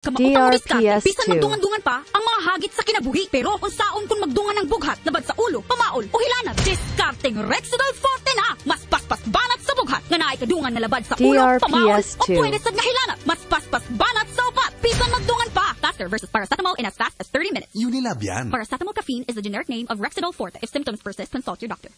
DRPS2. Bisan magdungan-dungan pa ang mga hagit sa kinabuhi. Pero unsaon kung magdungan ng bughat, labad sa ulo, pamaol o hilanat, discarding Rexidol Forte na mas paspas banat sa bughat nga naay kadungan na labad sa ulo, pamaol o pwede sad nga hilanat, mas paspas banat sa upat. Bisan magdungan pa. Faster versus paracetamol in as fast as 30 minutes. Unilab yan. Paracetamol caffeine is the generic name of Rexidol Forte. If symptoms persist, consult your doctor.